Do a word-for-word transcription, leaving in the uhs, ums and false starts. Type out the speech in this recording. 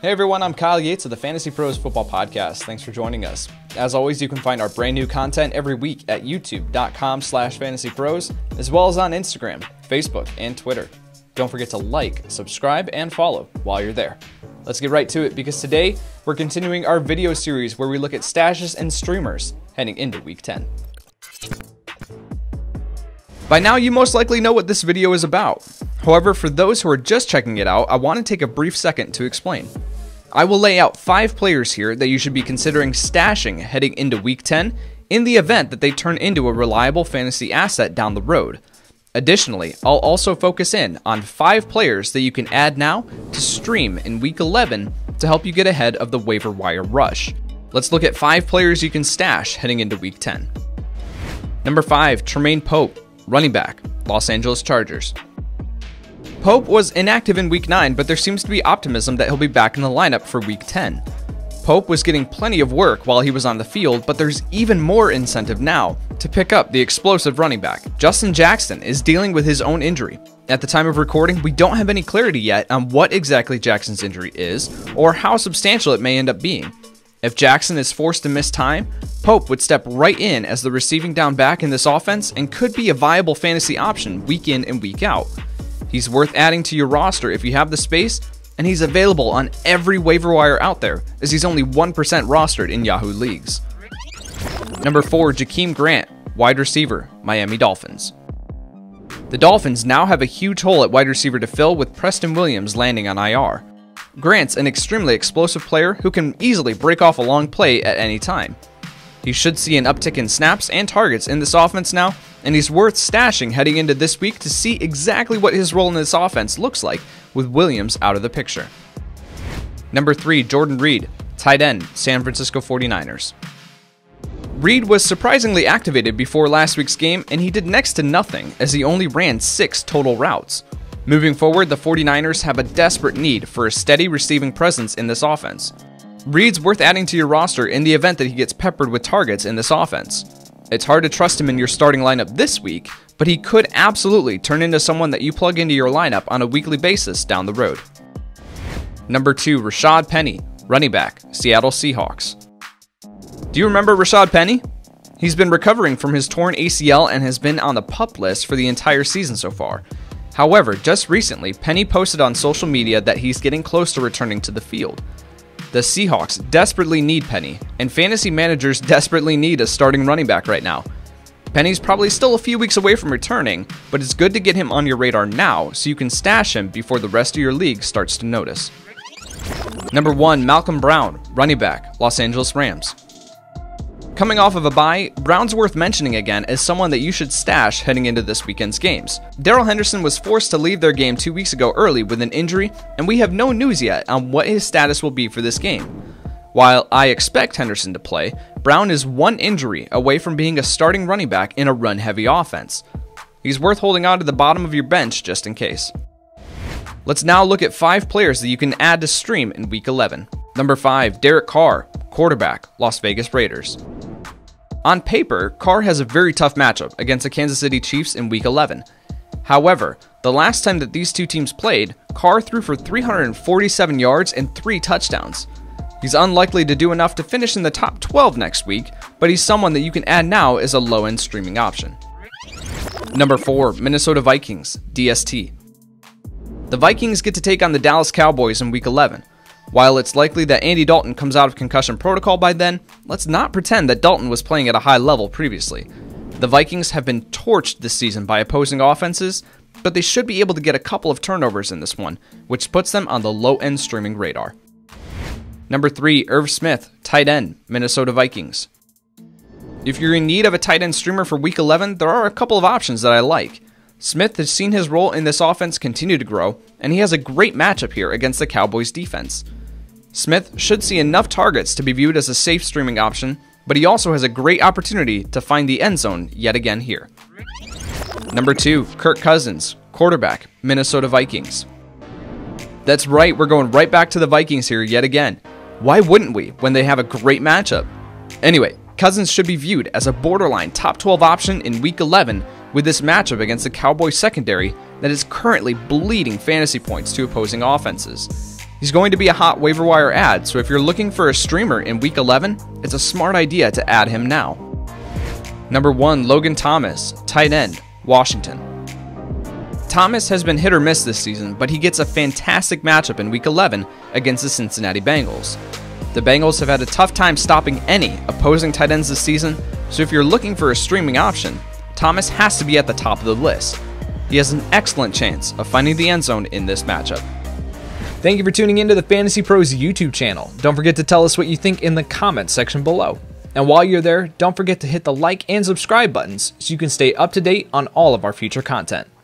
Hey everyone, I'm Kyle Yates of the Fantasy Pros Football Podcast. Thanks for joining us. As always, you can find our brand new content every week at youtube.com slash fantasypros, as well as on Instagram, Facebook, and Twitter. Don't forget to like, subscribe, and follow while you're there. Let's get right to it, because today we're continuing our video series where we look at stashes and streamers heading into week ten. By now, you most likely know what this video is about. However, for those who are just checking it out, I want to take a brief second to explain. I will lay out five players here that you should be considering stashing heading into week ten in the event that they turn into a reliable fantasy asset down the road. Additionally, I'll also focus in on five players that you can add now to stream in week eleven to help you get ahead of the waiver wire rush. Let's look at five players you can stash heading into week ten. Number five, Tremon Pope, running back, Los Angeles Chargers. Pope was inactive in week nine, but there seems to be optimism that he'll be back in the lineup for week ten. Pope was getting plenty of work while he was on the field, but there's even more incentive now to pick up the explosive running back. Justin Jackson is dealing with his own injury. At the time of recording, we don't have any clarity yet on what exactly Jackson's injury is or how substantial it may end up being. If Jackson is forced to miss time, Pope would step right in as the receiving down back in this offense and could be a viable fantasy option week in and week out. He's worth adding to your roster if you have the space, and he's available on every waiver wire out there, as he's only one percent rostered in Yahoo leagues. Number four, Jakeem Grant, wide receiver, Miami Dolphins. The Dolphins now have a huge hole at wide receiver to fill with Preston Williams landing on I R. Grant's an extremely explosive player who can easily break off a long play at any time. He should see an uptick in snaps and targets in this offense now, and he's worth stashing heading into this week to see exactly what his role in this offense looks like with Williams out of the picture. Number three, Jordan Reed, tight end, San Francisco forty-niners. Reed was surprisingly activated before last week's game, and he did next to nothing as he only ran six total routes. Moving forward, the forty-niners have a desperate need for a steady receiving presence in this offense. Reed's worth adding to your roster in the event that he gets peppered with targets in this offense. It's hard to trust him in your starting lineup this week, but he could absolutely turn into someone that you plug into your lineup on a weekly basis down the road. Number two, Rashad Penny, running back, Seattle Seahawks. Do you remember Rashad Penny? He's been recovering from his torn A C L and has been on the PUP list for the entire season so far. However, just recently, Penny posted on social media that he's getting close to returning to the field. The Seahawks desperately need Penny, and fantasy managers desperately need a starting running back right now. Penny's probably still a few weeks away from returning, but it's good to get him on your radar now so you can stash him before the rest of your league starts to notice. Number one, Malcolm Brown, running back, Los Angeles Rams. Coming off of a bye, Brown's worth mentioning again as someone that you should stash heading into this weekend's games. Darryl Henderson was forced to leave their game two weeks ago early with an injury, and we have no news yet on what his status will be for this game. While I expect Henderson to play, Brown is one injury away from being a starting running back in a run-heavy offense. He's worth holding on to the bottom of your bench just in case. Let's now look at five players that you can add to stream in week eleven. Number five, Derek Carr, quarterback, Las Vegas Raiders. On paper, Carr has a very tough matchup against the Kansas City Chiefs in week eleven. However, the last time that these two teams played, Carr threw for three hundred forty-seven yards and three touchdowns. He's unlikely to do enough to finish in the top twelve next week, but he's someone that you can add now as a low-end streaming option. Number four, Minnesota Vikings, D S T. The Vikings get to take on the Dallas Cowboys in week eleven. While it's likely that Andy Dalton comes out of concussion protocol by then, let's not pretend that Dalton was playing at a high level previously. The Vikings have been torched this season by opposing offenses, but they should be able to get a couple of turnovers in this one, which puts them on the low-end streaming radar. Number three, Irv Smith, tight end, Minnesota Vikings. If you're in need of a tight end streamer for week eleven, there are a couple of options that I like. Smith has seen his role in this offense continue to grow, and he has a great matchup here against the Cowboys defense. Smith should see enough targets to be viewed as a safe streaming option, but he also has a great opportunity to find the end zone yet again here. Number two, Kirk Cousins, quarterback, Minnesota Vikings. That's right, we're going right back to the Vikings here yet again. Why wouldn't we when they have a great matchup? Anyway, Cousins should be viewed as a borderline top twelve option in week eleven with this matchup against the Cowboys secondary that is currently bleeding fantasy points to opposing offenses. He's going to be a hot waiver wire ad, so if you're looking for a streamer in week eleven, it's a smart idea to add him now. Number one. Logan Thomas, tight end, Washington. Thomas has been hit or miss this season, but he gets a fantastic matchup in week eleven against the Cincinnati Bengals. The Bengals have had a tough time stopping any opposing tight ends this season, so if you're looking for a streaming option, Thomas has to be at the top of the list. He has an excellent chance of finding the end zone in this matchup. Thank you for tuning into the Fantasy Pros YouTube channel. Don't forget to tell us what you think in the comments section below. And while you're there, don't forget to hit the like and subscribe buttons so you can stay up to date on all of our future content.